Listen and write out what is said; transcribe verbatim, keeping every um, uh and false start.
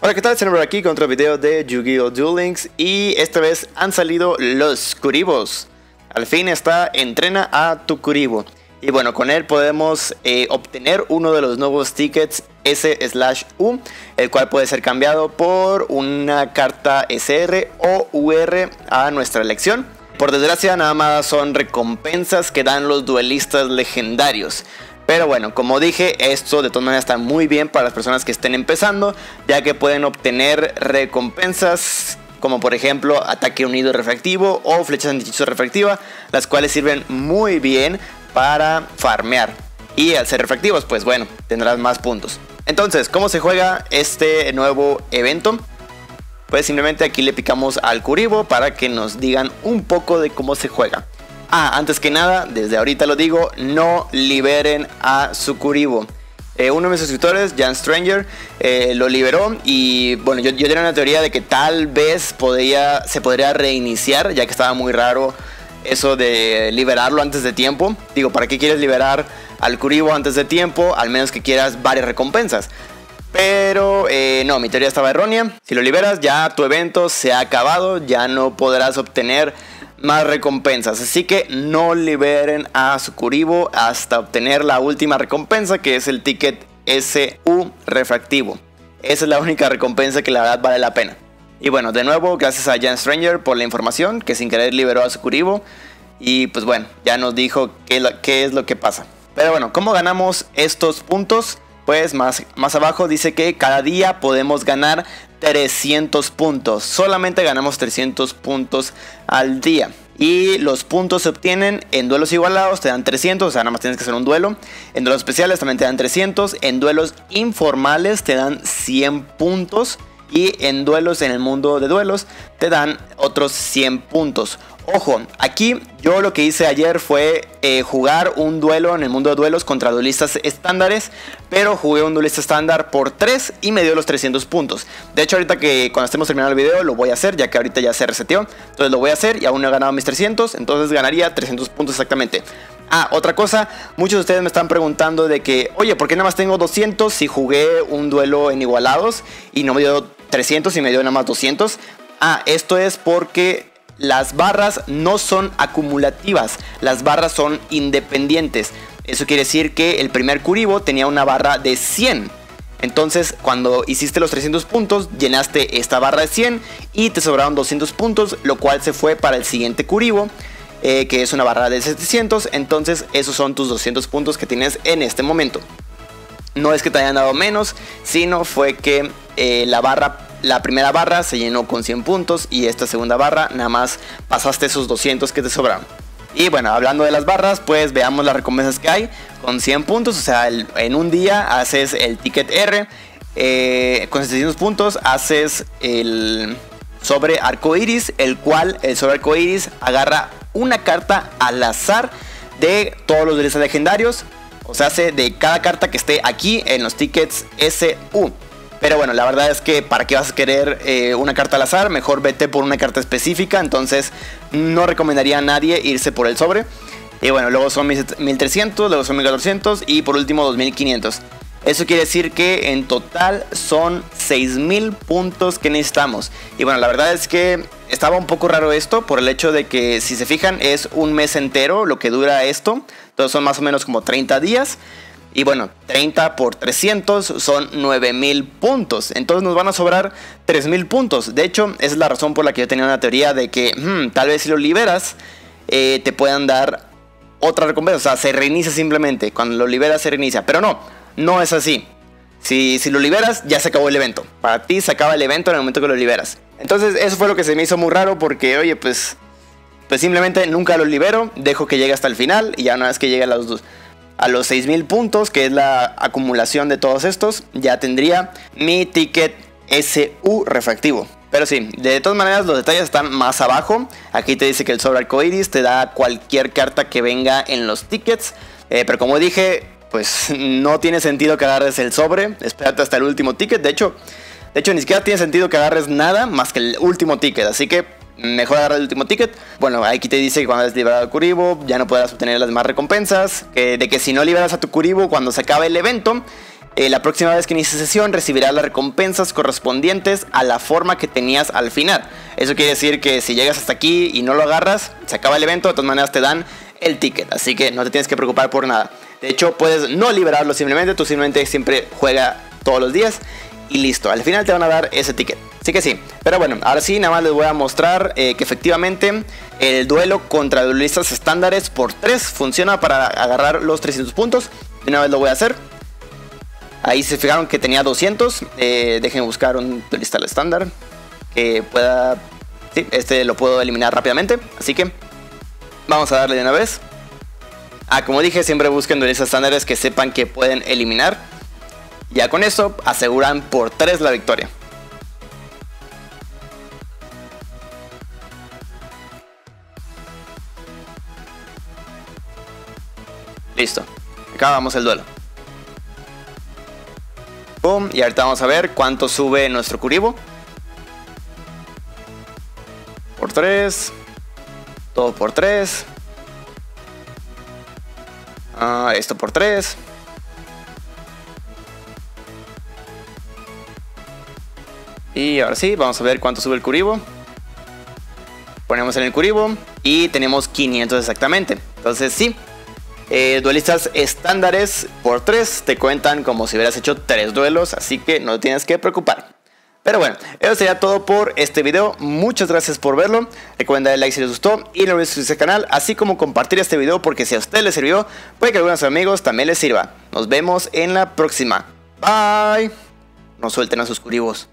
Hola, ¿qué tal? Estamos por aquí con otro video de Yu-Gi-Oh Duel Links y esta vez han salido los Kuribohs. Al fin está Entrena a tu Kuriboh. Y bueno, con él podemos eh, obtener uno de los nuevos tickets S slash U, el cual puede ser cambiado por una carta S R o U R a nuestra elección. Por desgracia, nada más son recompensas que dan los duelistas legendarios. Pero bueno, como dije, esto de todas maneras está muy bien para las personas que estén empezando, ya que pueden obtener recompensas como por ejemplo ataque unido refractivo o flechas antihechizo refractiva, las cuales sirven muy bien para farmear. Y al ser refractivos, pues bueno, tendrás más puntos. Entonces, ¿cómo se juega este nuevo evento? Pues simplemente aquí le picamos al Kuriboh para que nos digan un poco de cómo se juega. Ah, antes que nada, desde ahorita lo digo, no liberen a su Kuriboh. Eh, uno de mis suscriptores, Jan Stranger, eh, lo liberó y bueno, yo, yo tenía una teoría de que tal vez podía, se podría reiniciar, ya que estaba muy raro eso de liberarlo antes de tiempo. Digo, ¿para qué quieres liberar al Kuriboh antes de tiempo? Al menos que quieras varias recompensas. Pero eh, no, mi teoría estaba errónea. Si lo liberas, ya tu evento se ha acabado, ya no podrás obtener más recompensas, así que no liberen a su Kuriboh hasta obtener la última recompensa, que es el ticket S U refractivo. Esa es la única recompensa que la verdad vale la pena. Y bueno, de nuevo, gracias a Jan Stranger por la información, que sin querer liberó a su Kuriboh. Y pues bueno, ya nos dijo qué, qué es lo que pasa. Pero bueno, ¿cómo ganamos estos puntos? Pues más, más abajo dice que cada día podemos ganar trescientos puntos. Solamente ganamos trescientos puntos al día. Y los puntos se obtienen en duelos igualados, te dan trescientos, o sea, nada más tienes que hacer un duelo. En duelos especiales también te dan trescientos. En duelos informales te dan cien puntos. Y en duelos en el mundo de duelos te dan otros cien puntos. Ojo, aquí yo lo que hice ayer fue eh, jugar un duelo en el mundo de duelos contra duelistas estándares, pero jugué un duelista estándar por tres y me dio los trescientos puntos. De hecho, ahorita que cuando estemos terminando el video lo voy a hacer, ya que ahorita ya se reseteó. Entonces lo voy a hacer y aún no he ganado mis trescientos, entonces ganaría trescientos puntos exactamente. Ah, otra cosa, muchos de ustedes me están preguntando de que, oye, ¿por qué nada más tengo doscientos si jugué un duelo en igualados y no me dio trescientos y me dio nada más doscientos? Ah, esto es porque las barras no son acumulativas, las barras son independientes. Eso quiere decir que el primer Kuriboh tenía una barra de cien. Entonces, cuando hiciste los trescientos puntos, llenaste esta barra de cien y te sobraron doscientos puntos, lo cual se fue para el siguiente Kuriboh, eh, que es una barra de setecientos. Entonces, esos son tus doscientos puntos que tienes en este momento. No es que te hayan dado menos, sino fue que eh, la barra... La primera barra se llenó con cien puntos y esta segunda barra nada más pasaste esos doscientos que te sobraron. Y bueno, hablando de las barras, pues veamos las recompensas que hay. Con cien puntos, o sea, el, en un día haces el ticket R. Eh, con setecientos puntos haces el sobre arco iris, el cual el sobre arco iris agarra una carta al azar de todos los duelistas legendarios. O sea, hace de cada carta que esté aquí en los tickets S U. Pero bueno, la verdad es que para qué vas a querer eh, una carta al azar, mejor vete por una carta específica. Entonces no recomendaría a nadie irse por el sobre. Y bueno, luego son mil trescientos, luego son mil cuatrocientos y por último dos mil quinientos. Eso quiere decir que en total son seis mil puntos que necesitamos. Y bueno, la verdad es que estaba un poco raro esto por el hecho de que, si se fijan, es un mes entero lo que dura esto. Entonces son más o menos como treinta días. Y bueno, treinta por trescientos son nueve mil puntos. Entonces nos van a sobrar tres mil puntos. De hecho, esa es la razón por la que yo tenía una teoría de que hmm, tal vez si lo liberas eh, te puedan dar otra recompensa. O sea, se reinicia simplemente. Cuando lo liberas se reinicia. Pero no, no es así. Si, si lo liberas, ya se acabó el evento. Para ti se acaba el evento en el momento que lo liberas. Entonces eso fue lo que se me hizo muy raro porque, oye, pues, pues simplemente nunca lo libero. Dejo que llegue hasta el final y ya una vez que llegue a los dos... A los seis mil puntos, que es la acumulación de todos estos, ya tendría mi ticket S U refractivo. Pero sí, de todas maneras los detalles están más abajo. Aquí te dice que el sobre arcoiris te da cualquier carta que venga en los tickets. Eh, pero como dije, pues no tiene sentido que agarres el sobre. Espérate hasta el último ticket. De hecho, de hecho ni siquiera tiene sentido que agarres nada más que el último ticket. Así que mejor agarrar el último ticket. Bueno, aquí te dice que cuando has liberado al Kuriboh ya no podrás obtener las más recompensas. Que, de que si no liberas a tu Kuriboh cuando se acabe el evento, Eh, la próxima vez que inicies sesión recibirás las recompensas correspondientes a la forma que tenías al final. Eso quiere decir que si llegas hasta aquí y no lo agarras, se acaba el evento, de todas maneras te dan el ticket, así que no te tienes que preocupar por nada. De hecho, puedes no liberarlo simplemente, tú simplemente siempre juega todos los días y listo, al final te van a dar ese ticket. Así que sí, pero bueno, ahora sí, nada más les voy a mostrar eh, que efectivamente el duelo contra duelistas estándares por tres funciona para agarrar los trescientos puntos. De una vez lo voy a hacer. Ahí se fijaron que tenía doscientos, eh, dejen buscar un duelista al estándar que pueda... Sí, este lo puedo eliminar rápidamente, así que vamos a darle de una vez. Ah, como dije, siempre busquen duelistas estándares que sepan que pueden eliminar. Ya con eso aseguran por tres la victoria. Listo, acabamos el duelo. Boom, y ahorita vamos a ver cuánto sube nuestro Kuriboh. Por tres. Todo por tres. Ah, esto por tres. Y ahora sí, vamos a ver cuánto sube el Kuriboh. Ponemos en el Kuriboh y tenemos quinientos exactamente. Entonces sí. Eh, duelistas estándares por tres te cuentan como si hubieras hecho tres duelos, así que no tienes que preocupar. Pero bueno, eso sería todo por este video. Muchas gracias por verlo. Recuerden darle like si les gustó y no olviden suscribirse al canal, así como compartir este video, porque si a usted le sirvió, puede que a algunos amigos también les sirva. Nos vemos en la próxima. Bye. No suelten a sus Kuribohs.